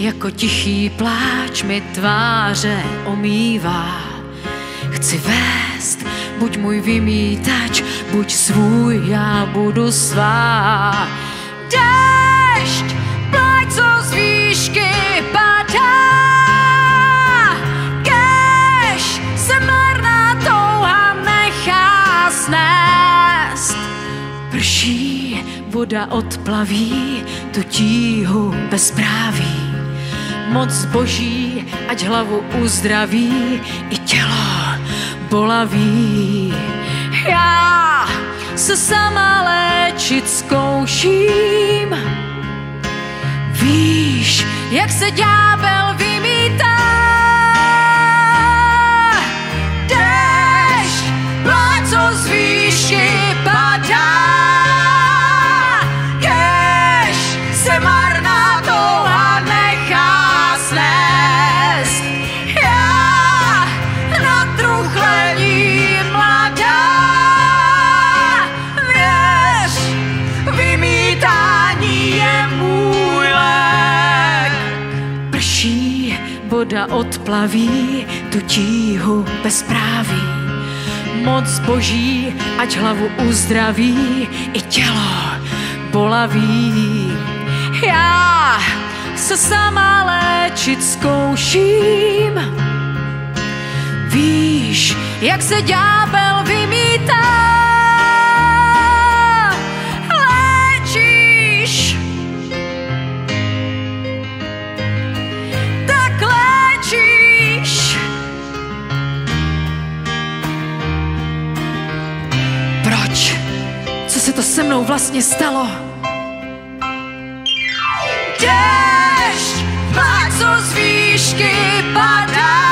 Jako tichý pláč mi tváře omývá. Chci vést, buď můj vymítač, buď svůj, já budu svá. Déšť, pláč, co z výšky padá. Kéž se marná touha nechá snést. Prší, voda odplaví tu tíhu bezpráví. Moc boží, ať hlavu uzdraví, i tělo bolaví. Já se sama léčit zkouším. Víš, jak se ďábel vymítá. Déšť, pláč, co z výšky padá. Voda odplaví tu tíhu bezpráví. Moc boží, ať hlavu uzdraví, i tělo bolaví. Já se sama léčit zkouším. Víš, jak se ďábel vymítá. Co se to se mnou vlastně stalo? Déšť, pláč, co z výšky padá.